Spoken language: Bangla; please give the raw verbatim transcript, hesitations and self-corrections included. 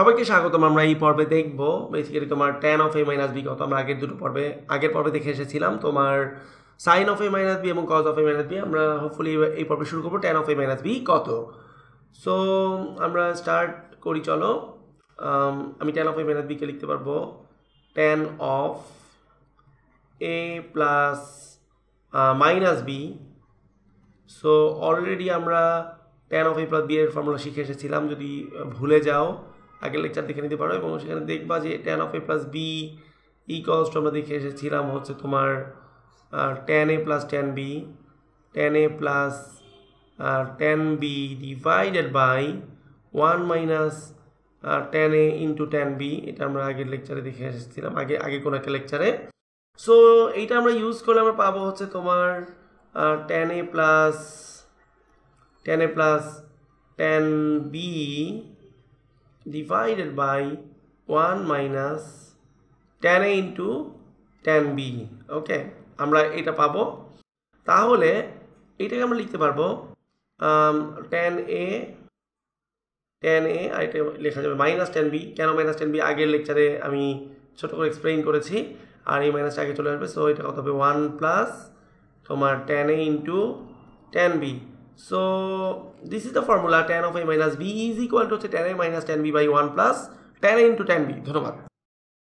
সবাইকে স্বাগতম। আমরা এই পর্বে দেখব বেসিক্যালি তোমার tan অফ a - b কত। আমরা আগের দুটো পর্বে আগের পর্বে দেখে এসেছিলাম তোমার sin অফ a - b এবং cos অফ a - b। আমরা হোপফুলি এই পর্বে শুরু করব tan অফ a - b কত। সো আমরা স্টার্ট করি, চলো। আমি tan অফ a - b কে লিখতে পারবো tan of a plus minus b। So already আমরা tan of a plus b এর ফর্মুলা শিখে এসেছিলাম, যদি ভুলে যাও आगे लेक्चर देखे नीते पर और से देखा जो tan of a plus B equals to देखे हे तुम्हार tan a plus tan b tan a plus tan b divided by one minus tan a into tan b। ये आगे लेक्चारे देखे आगे आगे को लेक्चारे सो ये यूज कर ले पा हे तुम्हार tan a plus tan a plus tan b divided by one minus tan a into tan b। okay, আমরা এটা পাবো। তাহলে এটাকে আমরা লিখতে পারবো tan a tan a আর এটা লেখা যাবে minus tan b। কেন minus tan b? আগের লেকচারে আমি ছোট করে এক্সপ্লেইন করেছি। আর এই মাইনাস আগে চলে আসবে, সো এটা কত হবে वन প্লাস তোমার tan a into tan b। So this is the formula tan of a minus b is equal to tan a minus tan b by one plus tan a into tan b। ধন্যবাদ।